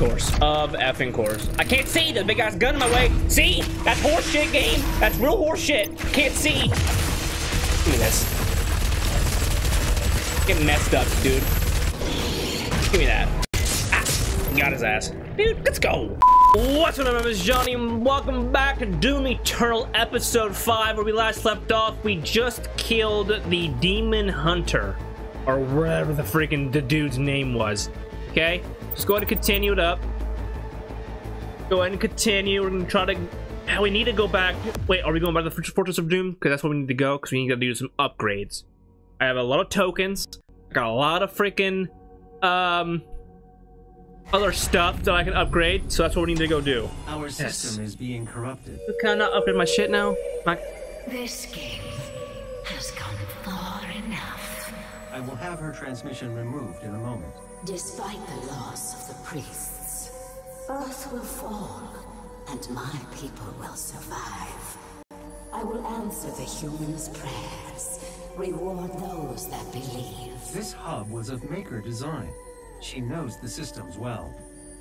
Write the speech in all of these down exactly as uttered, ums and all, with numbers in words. course. Of effing course. I can't see. The big guy's gun in my way. See? That's horseshit game. That's real horseshit. Can't see. Give me this. Get messed up, dude. Give me that. Ah, got his ass. Dude, let's go. What's up, my name is Johnny, and welcome back to Doom Eternal Episode five, where we last left off. We just killed the Demon Hunter, or whatever the freaking the dude's name was. Okay, just go ahead and continue it up. Go ahead and continue. We're gonna try to. We need to go back. Wait, are we going by the Fortress of Doom? Because that's where we need to go. Because we need to do some upgrades. I have a lot of tokens. I got a lot of freaking um other stuff that I can upgrade. So that's what we need to go do. Our system yes. is being corrupted. Can I not upgrade my shit now? My this game has gone far enough. I will have her transmission removed in a moment. Despite the loss of the priests, Earth will fall, and my people will survive. I will answer the humans' prayers, reward those that believe. This hub was of Maker design. She knows the systems well.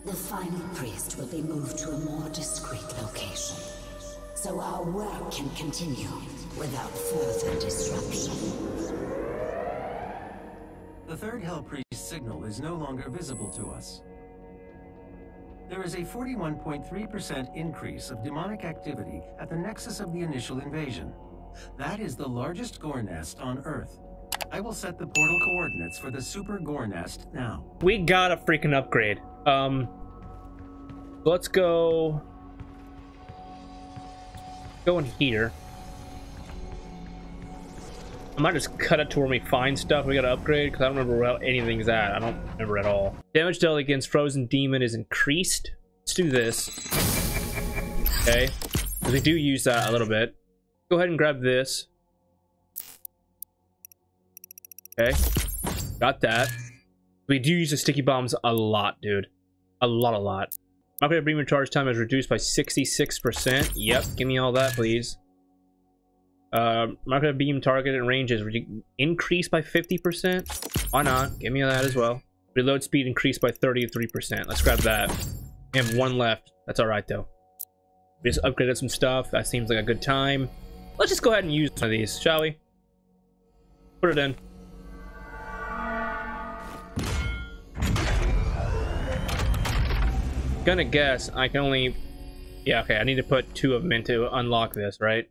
The final priest will be moved to a more discreet location, so our work can continue without further disruption. The third Hell Priest's signal is no longer visible to us. There is a forty-one point three percent increase of demonic activity at the nexus of the initial invasion. That is the largest gore nest on Earth. I will set the portal coordinates for the super gore nest now. We got a freaking upgrade. Um, let's go. Go in here. I might just cut it to where we find stuff we gotta upgrade, because I don't remember where anything's at. I don't remember at all. Damage dealt against frozen demon is increased. Let's do this. Okay. Because we do use that a little bit. Go ahead and grab this. Okay. Got that. We do use the sticky bombs a lot, dude. A lot, a lot. Upgrade beam recharge time is reduced by sixty-six percent. Yep. Give me all that, please. Uh, micro beam targeted ranges increased by fifty percent. Why not? Give me that as well. Reload speed increased by thirty-three percent. Let's grab that. We have one left. That's all right though. We just upgraded some stuff. That seems like a good time. Let's just go ahead and use one of these, shall we? Put it in. Gonna guess I can only. Yeah, okay. I need to put two of them in to unlock this, right?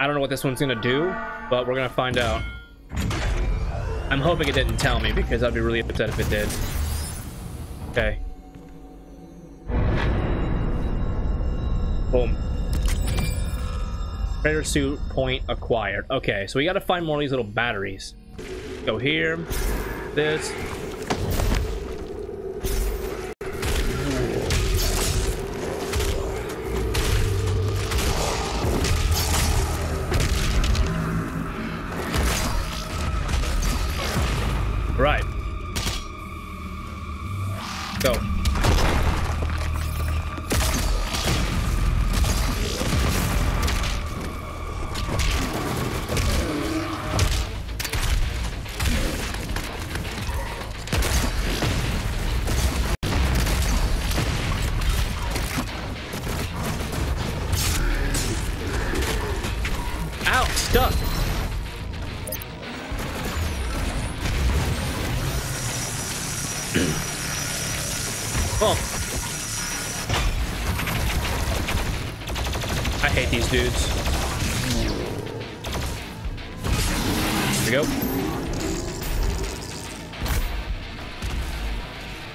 I don't know what this one's gonna do, but we're gonna find out. I'm hoping it didn't tell me, because I'd be really upset if it did. Okay. Boom. Predator suit point acquired. Okay, so we gotta find more of these little batteries. Go here. This. Right. Go. Ow, stuck. Oh. I hate these dudes. Here we go.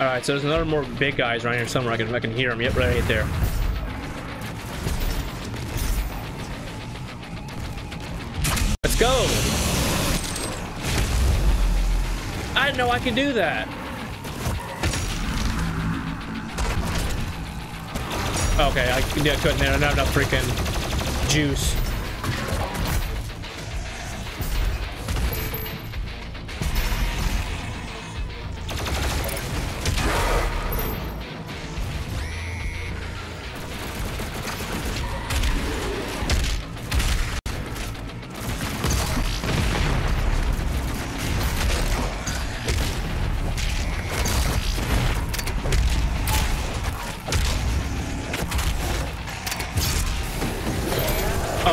Alright, so there's another more big guys right here somewhere. I can, I can hear them. Yep, right there. Let's go! I didn't know I could do that. Okay, I yeah, couldn't. I don't have enough freaking juice.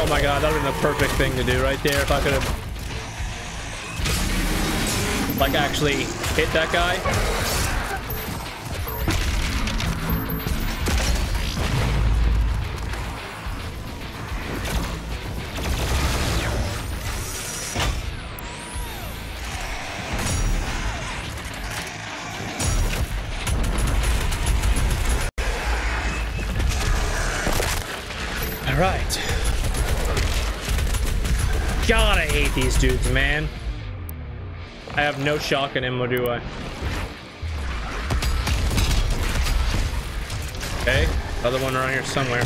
Oh my god, that would have been the perfect thing to do right there if I could have, like, actually hit that guy. Alright. God, I hate these dudes, man. I have no shotgun ammo, do I? Okay, other one around here somewhere.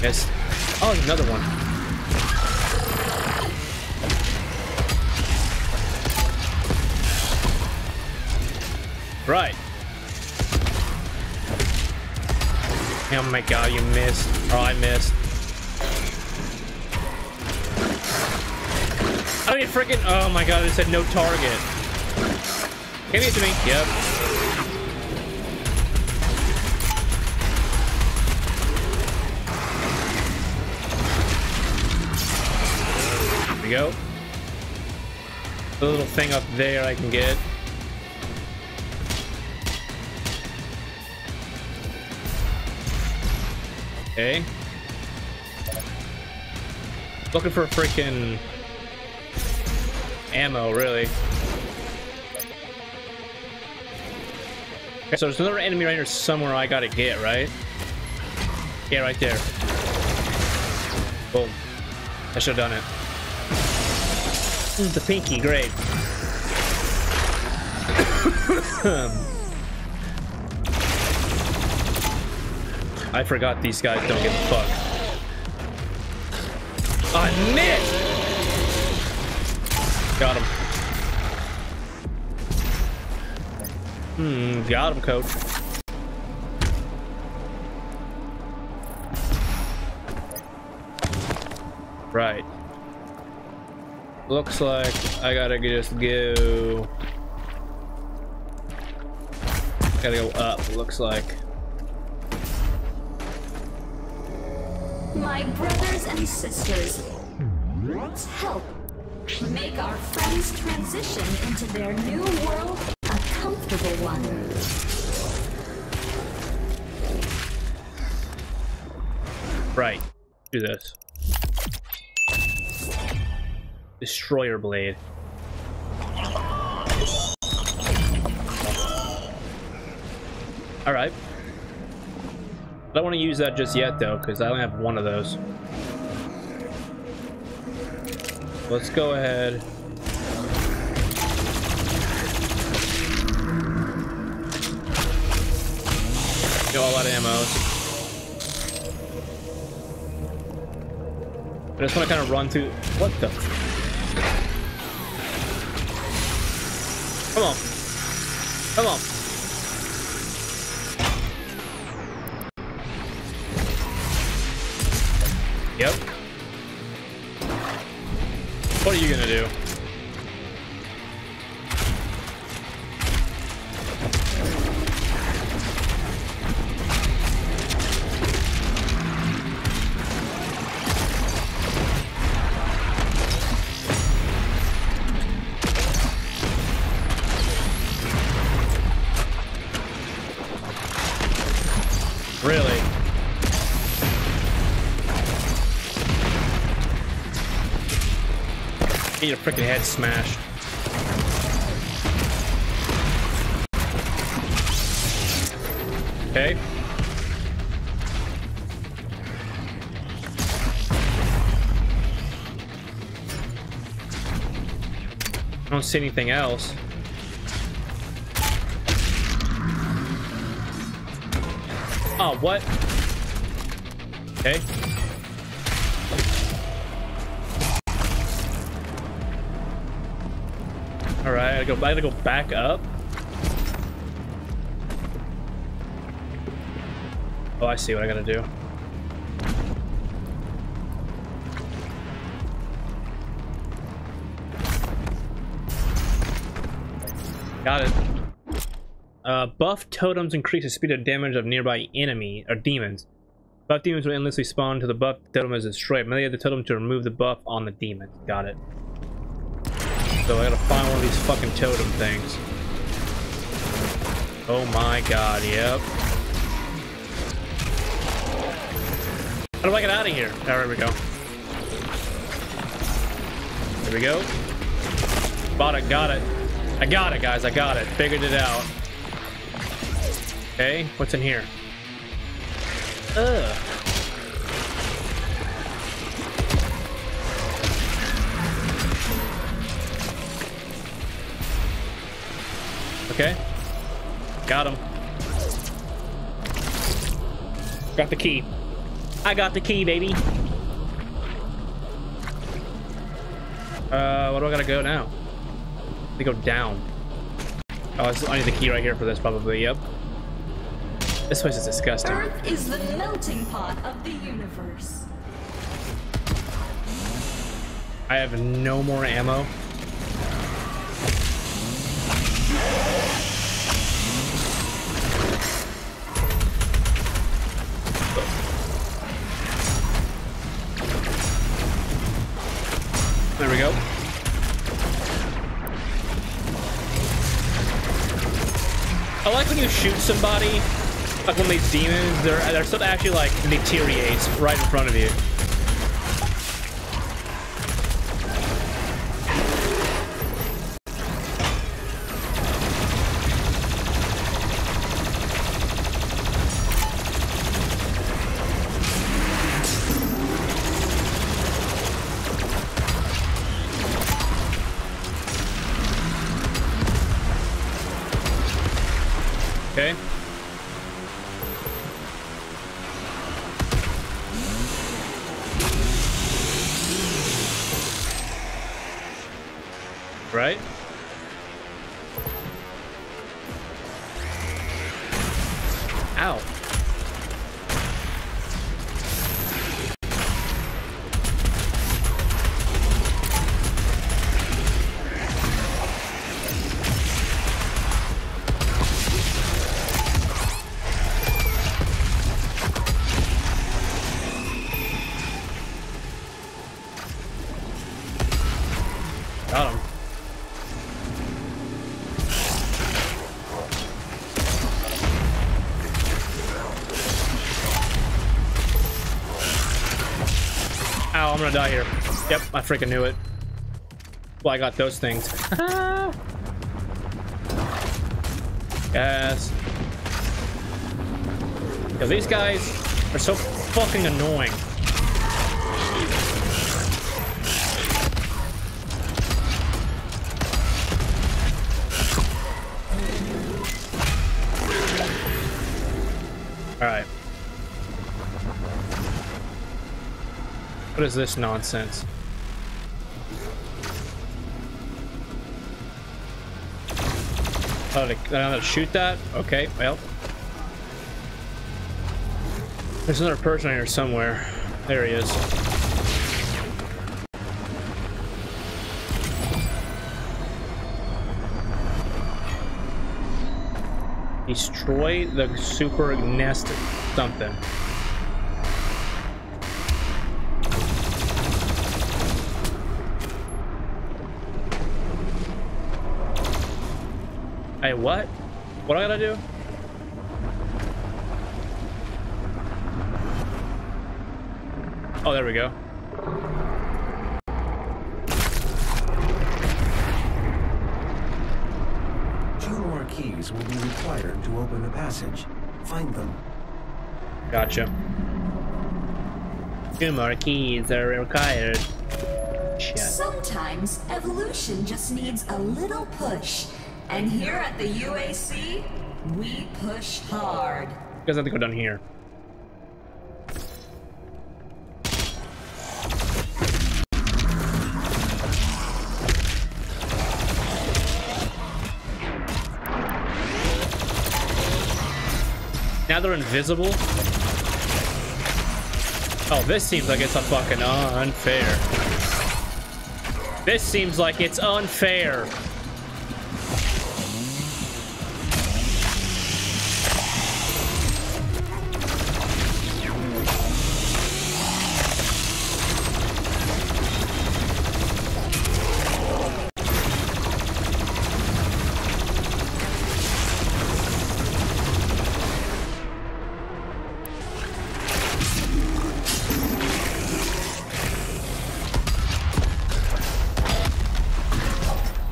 Yes. Oh, another one. Right. Oh my god, you missed. Oh, I missed. I mean, freaking. Oh my god, it said no target. Give it to me. Yep. There we go. The little thing up there I can get. Okay. Looking for freaking ammo, really. Okay, so there's another enemy right here somewhere I gotta get, right? Yeah, right there. Boom. I should've done it. This is the pinky, great. I forgot these guys don't give a fuck. I missed! Got him. Hmm, got him, coach. Right. Looks like I gotta just go... Gotta go up, looks like. My brothers and sisters, let's help make our friends transition into their new world a comfortable one. Right. Do this. Destroyer blade. All right. I don't want to use that just yet, though, because I only have one of those. Let's go ahead. Go all out of ammo. I just want to kind of run through. What the? Come on. Come on. Yep. What are you gonna do? Get your frickin' head smashed. Okay. I don't see anything else. Oh, what? Okay. Alright, I gotta go, I gotta go back up. Oh, I see what I gotta do. Got it. Uh, buff totems increase the speed of damage of nearby enemy or demons. Buff demons will endlessly spawn until the buff totem is destroyed. Melee the totem to remove the buff on the demon. Got it. So I gotta find one of these fucking totem things. Oh my god, yep. How do I get out of here? Alright, we go. Here we go. Bought it, got it. I got it, guys, I got it. Figured it out. Okay, what's in here? Ugh. Okay. Got him. Got the key. I got the key, baby. Uh, where do I gotta go now? I gotta go down. Oh, I need the key right here for this, probably. Yep. This place is disgusting. Earth is the melting pot of the universe. I have no more ammo. There we go. I like when you shoot somebody. Like when these demons, they're, their stuff actually like deteriorates right in front of you. Okay. Right? Ow. Got him. Ow, I'm gonna die here. Yep, I freaking knew it. Well, I got those things. Yes. Yo, these guys are so fucking annoying. Alright. What is this nonsense? Oh, I gotta shoot that? Okay, well. There's another person here somewhere. There he is. Destroy the super nest something. Hey, what? What do I gotta do? Oh, there we go. Two more keys will be required to open the passage. Find them. Gotcha. Two more keys are required. Shit. Sometimes evolution just needs a little push. And here at the U A C, we push hard. You guys have to go down here. Now they're invisible. Oh, this seems like it's a fucking unfair. This seems like it's unfair.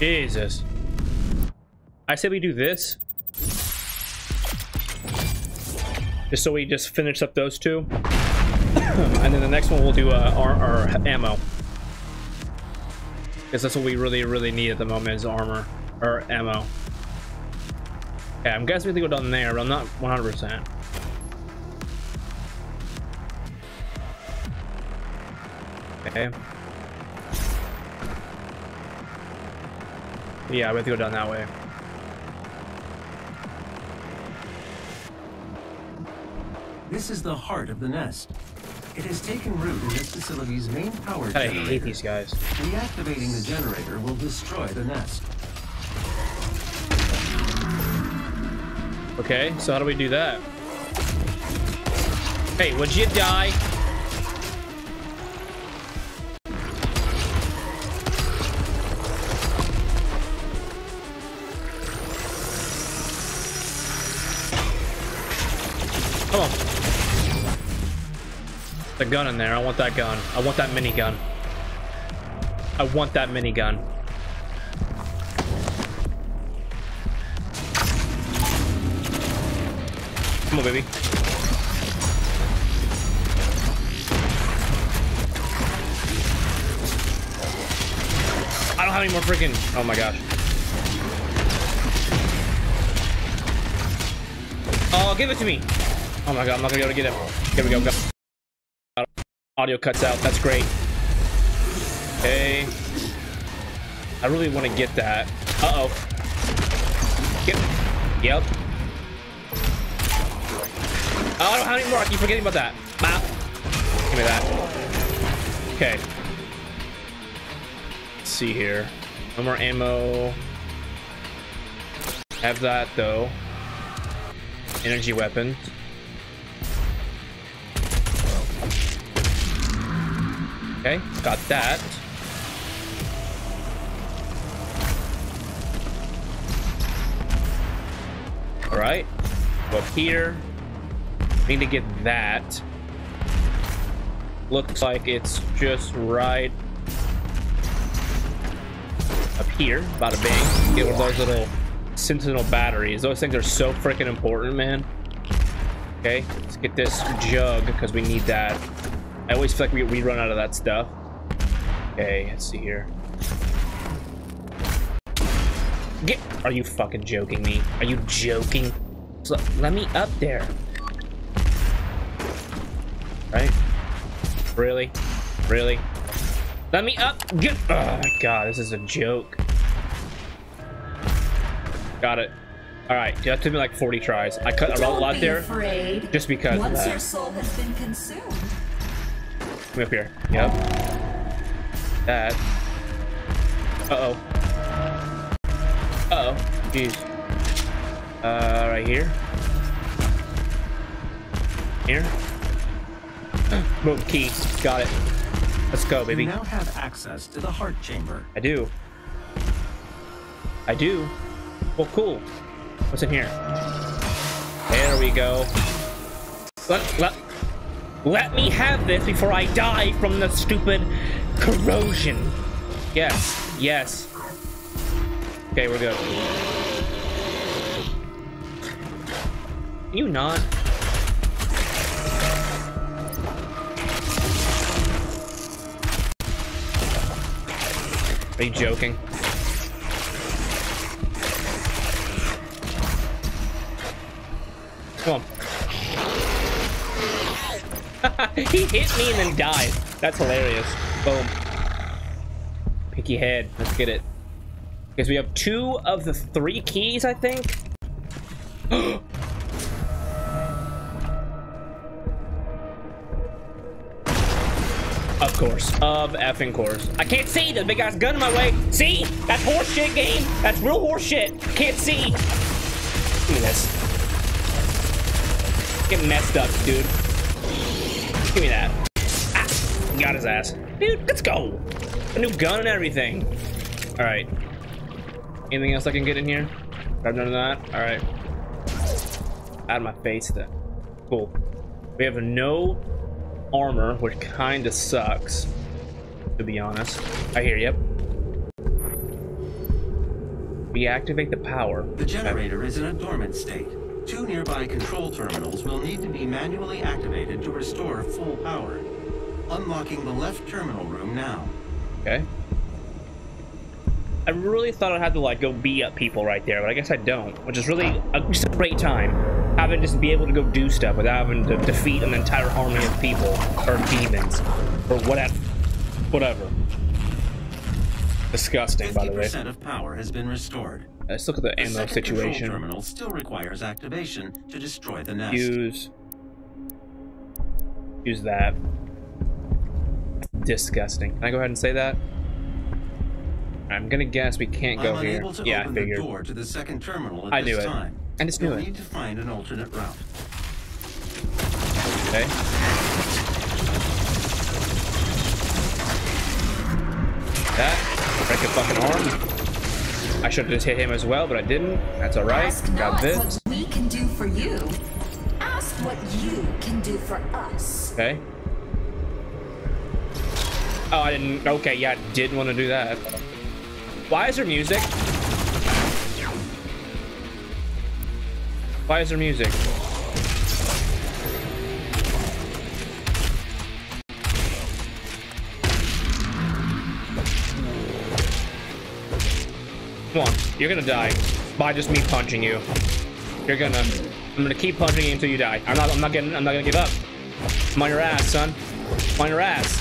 Jesus. I say we do this. Just so we just finish up those two. And then the next one we'll do uh, our, our ammo. Because that's what we really, really need at the moment is armor or ammo. Okay, I'm guessing we have to go down there, but I'm not one hundred percent. Okay. Yeah, we have to go down that way. This is the heart of the nest. It has taken root in this facility's main power generator. I hate these guys. Reactivating the generator will destroy the nest. Okay, so how do we do that? Hey, would you die? Come on. The gun in there. I want that gun. I want that minigun. I want that minigun. Come on, baby. I don't have any more freaking. Oh my gosh. Oh, give it to me. Oh my god, I'm not gonna be able to get him. Here we go. Go. Audio cuts out. That's great. Hey, okay. I really want to get that. Uh oh. Yep. Yep. Oh, I don't have any more. I keep forgetting about that. Bop. Give me that. Okay. Let's see here. No more ammo. Have that though. Energy weapon. Okay, got that. All right, go up here. Need to get that. Looks like it's just right up here. Bada bang. Get one of those little sentinel batteries. Those things are so freaking important, man. Okay, let's get this jug because we need that. I always feel like we, we run out of that stuff. Okay, let's see here. Get, are you fucking joking me? Are you joking? So, let me up there. Right? Really? Really? Let me up. Get, oh my god, this is a joke. Got it. All right, that took me like forty tries. I cut a lot be there afraid. Just because. Once your soul has been consumed. Come up here. Yep. That. Uh-oh. Uh-oh. Jeez. Uh, right here. Here. Move key. Got it. Let's go, baby. You now have access to the heart chamber. I do. I do. Well, cool. What's in here? There we go. Let, let. Let me have this before I die from the stupid corrosion. Yes, yes. Okay, we're good. Can you not? Are you joking? Come on. He hit me and then died. That's hilarious. Boom. Pinky head. Let's get it. Because we have two of the three keys, I think. Of course. Of effing course. I can't see. The big ass gun in my way. See? That's horseshit game. That's real horseshit. Can't see. Give me this. Get messed up, dude. Give me that. Ah, got his ass. Dude, let's go. A new gun and everything. All right. Anything else I can get in here? Grab none of that. All right. Out of my face then. Cool. We have no armor, which kind of sucks, to be honest. Right here, yep. Reactivate the power. The generator is in a dormant state. Two nearby control terminals will need to be manually activated to restore full power. Unlocking the left terminal room now. Okay. I really thought I'd have to like go beat up people right there, but I guess I don't, which is really a, just a great time. Having just be able to go do stuff without having to defeat an entire army of people or demons or whatever. Whatever. Disgusting, by the way. fifty percent of power has been restored. Let's look at the, the ammo situation. The terminal still requires activation to destroy the nest. Use. Use that. Disgusting. Can I go ahead and say that? I'm gonna guess we can't go here. Yeah, I figured. I knew it. I just knew it. Need to find an alternate route. Okay. That. Break a fucking arm. I should have just hit him as well, but I didn't. That's alright. Got this. Ask what we can do for you. Ask what you can do for us. Okay. Oh, I didn't. Okay, yeah, I didn't want to do that. Why is there music? Why is there music? Come on, you're gonna die by just me punching you. You're gonna. I'm gonna keep punching you until you die. I'm not. I'm not getting. I'm not gonna give up. I'm on your ass, son. I'm on your ass.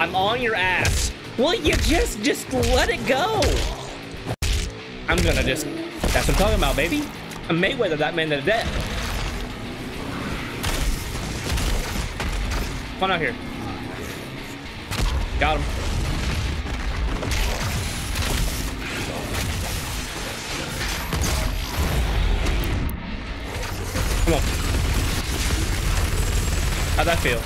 I'm on your ass. Will you just, just let it go? I'm gonna just, that's what I'm talking about, baby. I'm Mayweather, that man to death. Come on out here. Got him. Come on. How'd that feel?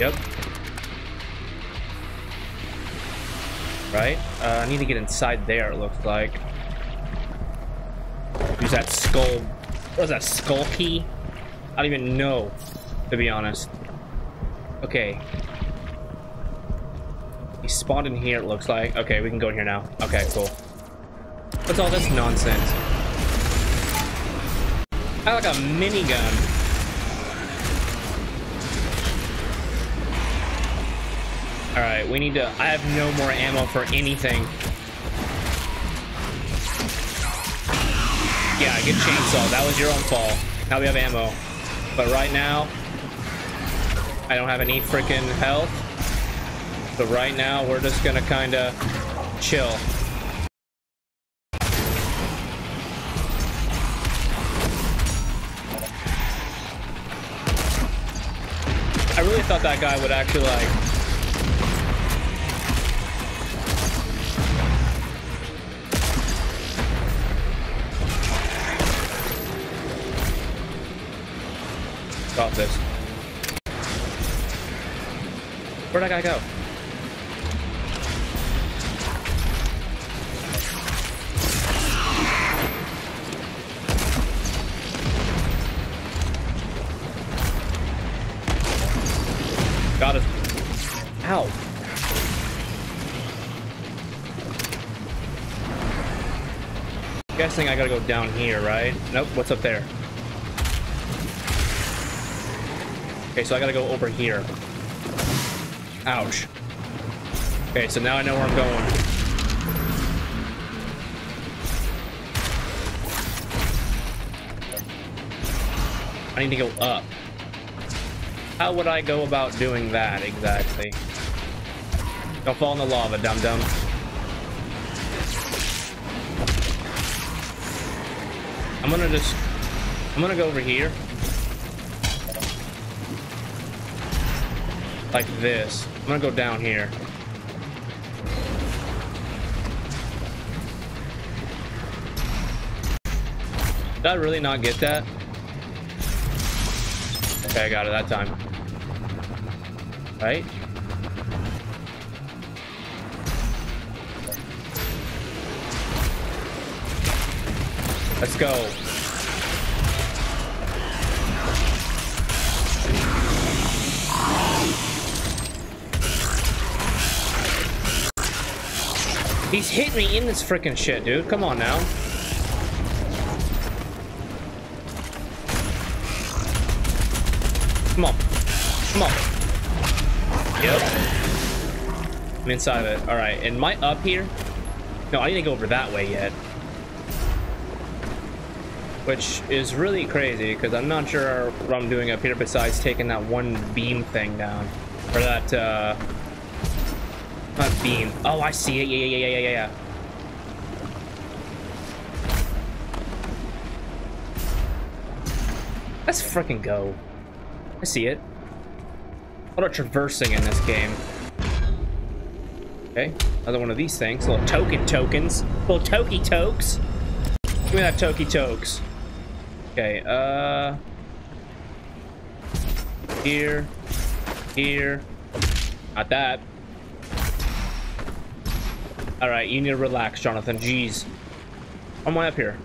Yep. Right, uh, I need to get inside there, it looks like. Use that skull. What was that, skull key? I don't even know, to be honest. Okay. He spawned in here, it looks like. Okay, we can go in here now. Okay, cool. What's all this nonsense? I like a minigun. All right, we need to, I have no more ammo for anything. Yeah, get chainsaw, that was your own fault. Now we have ammo. But right now, I don't have any freaking health. So right now, we're just gonna kinda chill. I really thought that guy would actually like, got this. Where'd I gotta go? Got it. Ow. I'm guessing I gotta go down here, right? Nope, what's up there? Okay, so I gotta go over here. Ouch. Okay, so now I know where I'm going. I need to go up. How would I go about doing that exactly? Don't fall in the lava, dum-dum. I'm gonna just... I'm gonna go over here. Like this. I'm gonna go down here. Did I really not get that? Okay, I got it that time. Right? Let's go. He's hit me in this freaking shit, dude. Come on now. Come on. Come on. Yep. I'm inside of it. Alright, and am I up here? No, I need to go over that way yet. Which is really crazy, because I'm not sure what I'm doing up here besides taking that one beam thing down. Or that, uh... not beam. Oh, I see it. Yeah, yeah, yeah, yeah, yeah, yeah. Let's freaking go. I see it. What about traversing in this game? Okay, another one of these things. Little token tokens. Little tokey tokes. Give me that tokey tokes. Okay, uh... Here. Here. Not that. Alright, you need to relax, Jonathan. Jeez. I'm way up here.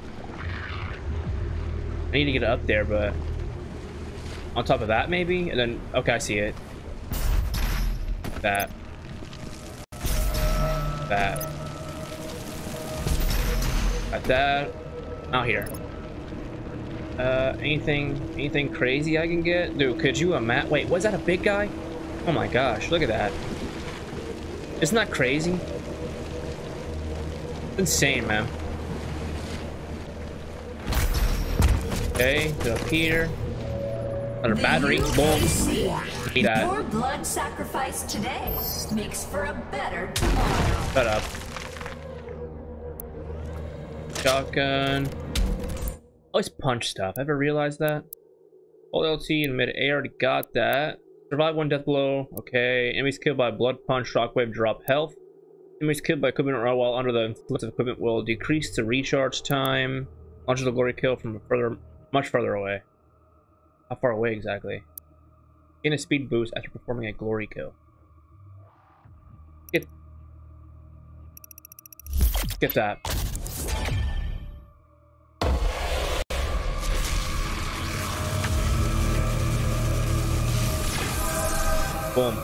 I need to get up there, but... On top of that, maybe? And then... Okay, I see it. That. That. Got that. Out here. Uh, anything, anything crazy I can get? Dude, could you a mat? Wait, was that a big guy? Oh my gosh, look at that. Isn't that crazy? Insane, man. Okay, go up here. Another battery. Boom. Eat that. Your blood sacrifice today makes for a better tomorrow. Shut up. Shotgun. Always punch stuff. Ever realized that? Hold L T in mid-air. Already got that. Survive one death blow. Okay. Enemies killed by blood punch, shockwave, drop health. Enemies killed by equipment or while under the influence of equipment will decrease the recharge time. Launches the glory kill from further, much further away. How far away exactly? Gain a speed boost after performing a glory kill. Get, get that. Boom.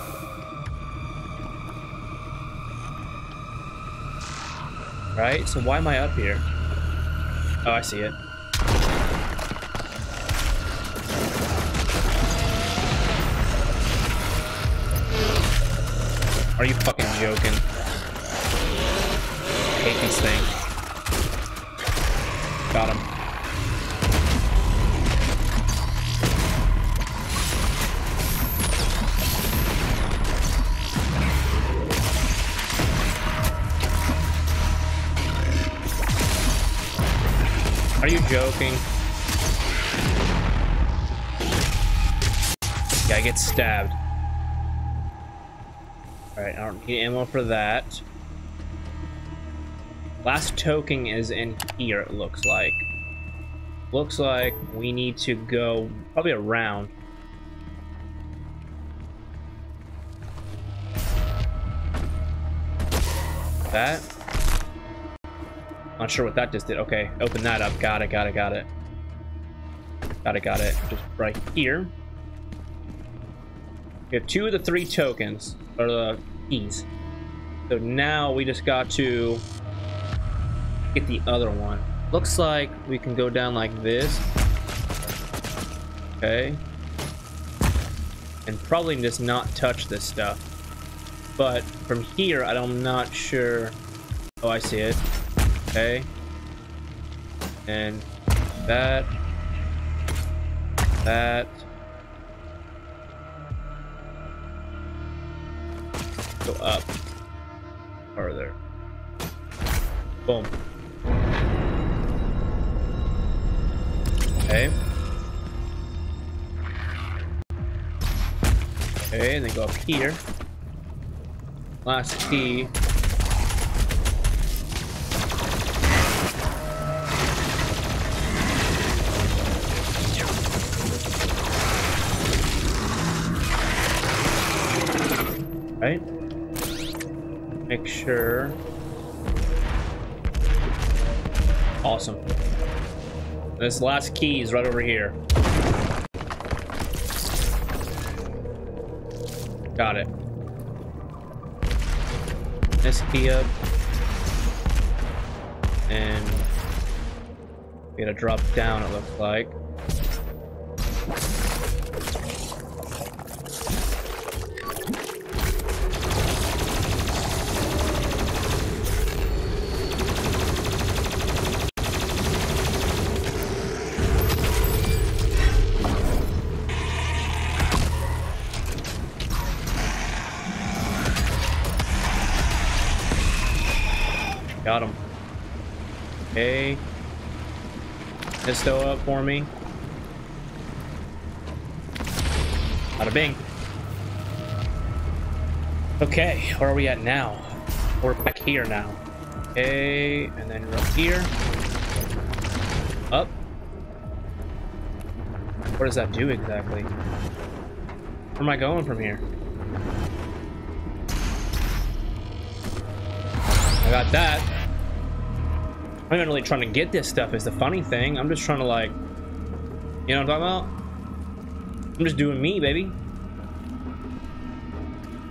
Right? So why am I up here? Oh, I see it. Are you fucking joking? I hate these things. Got him. Are you joking? Yeah, I get stabbed. Alright, I don't need ammo for that. Last token is in here, it looks like. Looks like we need to go probably around. That. Not sure what that just did. Okay, open that up. Got it, got it, got it. Got it, got it. Just right here. We have two of the three tokens, or the keys. So now we just got to get the other one. Looks like we can go down like this. Okay. And probably just not touch this stuff. But from here, I'm not sure. Oh, I see it. Okay, and that, that, go up further. Boom. Okay. Okay, and then go up here. Last key. Right. Make sure. Awesome. This last key is right over here. Got it. This key up. and we're gonna drop down, it looks like. Got him. Hey, Misto up for me. Bada bing. Okay, where are we at now? We're back here now. Okay, and then we're up here. Up. What does that do exactly? Where am I going from here? I got that. I'm not really trying to get this stuff, is the funny thing. I'm just trying to, like, you know what I'm talking about? I'm just doing me, baby.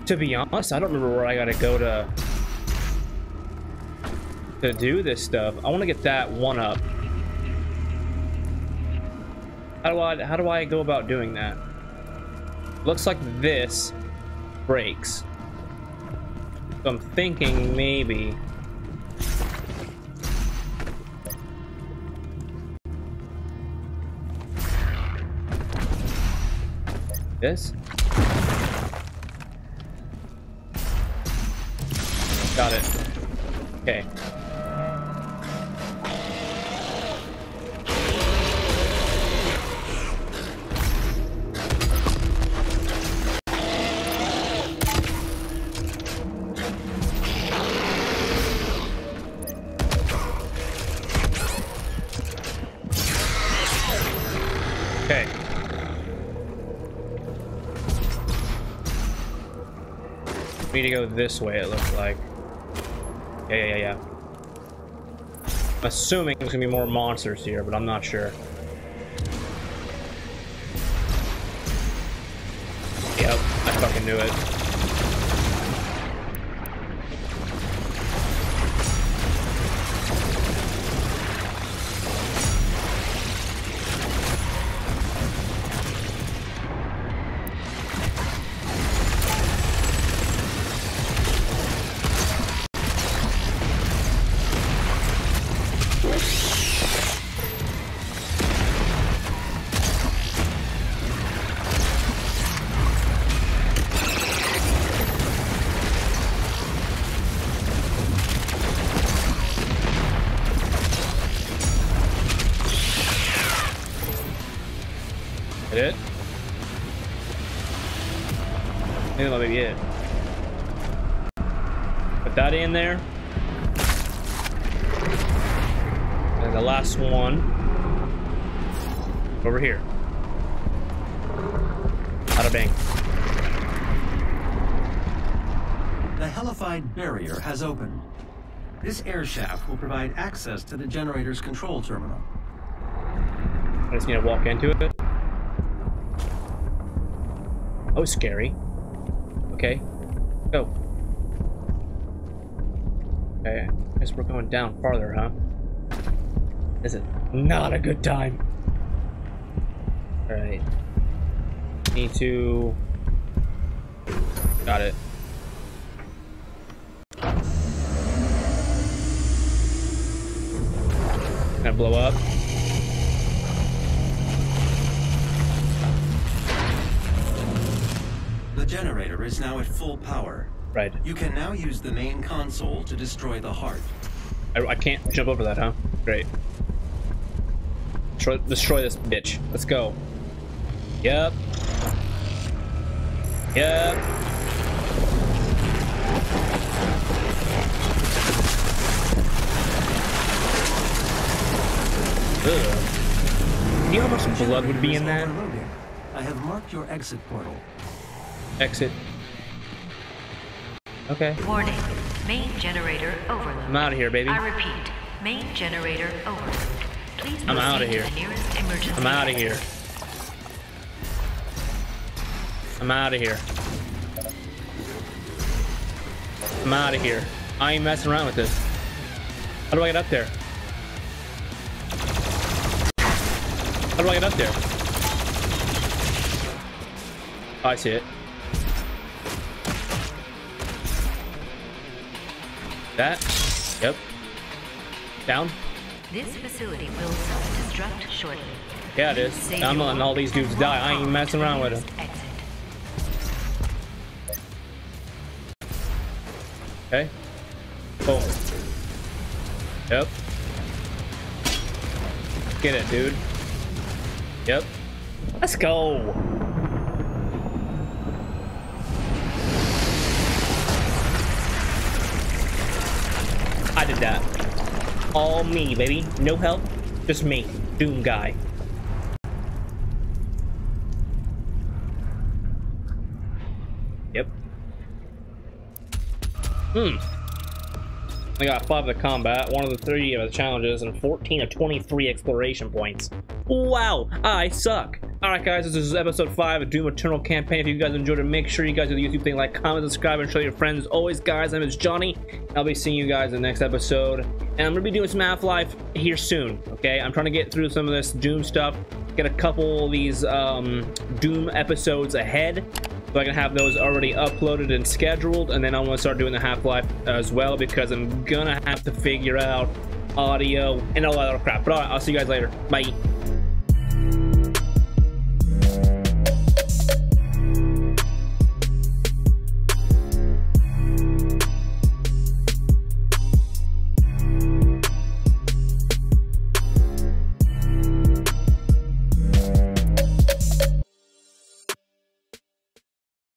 To be honest, I don't remember where I gotta go to to do this stuff. I want to get that one up. How do I how do I go about doing that? Looks like this breaks. So I'm thinking maybe. This? Got it. Okay. Okay. Need to go this way, it looks like. Yeah, yeah, yeah, yeah. I'm assuming there's gonna be more monsters here, but I'm not sure. Yep, I fucking knew it. It? I think that might be it. Put that in there. And the last one over here. Bada bang. The hellified barrier has opened. This air shaft will provide access to the generator's control terminal. I just need to walk into it. Oh, scary. Okay. Go. Okay. I guess we're going down farther, huh? This is not a good time. Alright. Need to... Got it. Gonna blow up. The generator is now at full power. Right. You can now use the main console to destroy the heart. I, I can't jump over that, huh? Great. Destroy, destroy this bitch. Let's go. Yep. Yep. Ugh. You know how much blood would be in that? I have marked your exit portal. Exit. Okay. Warning. Main generator overload. I'm out of here, baby. I repeat. Main generator overload. Please I'm out of here. I'm out of here. I'm out of here. I'm out of here. I ain't messing around with this. How do I get up there? How do I get up there? Oh, I see it. That. Yep. Down. This facility will self-destruct shortly. Yeah, it is. I'm letting all these dudes die. I ain't messing around with them. Okay. Boom. Yep. Get it, dude. Yep. Let's go. I did that. All me, baby. No help. Just me. Doom guy. Yep. Hmm. I got five of the combat, one of the three of the challenges, and fourteen of twenty-three exploration points. Wow, I suck. Alright guys, this is episode five of Doom Eternal campaign. If you guys enjoyed it, make sure you guys do the YouTube thing, like, comment, subscribe, and show your friends. As always guys, my name is Johnny, and I'll be seeing you guys in the next episode. And I'm gonna be doing some Half-Life here soon, okay? I'm trying to get through some of this Doom stuff, get a couple of these um, Doom episodes ahead, so I can have those already uploaded and scheduled, and then I'm gonna start doing the Half-Life as well, because I'm gonna have to figure out audio and all that other crap. But all right, I'll see you guys later. Bye.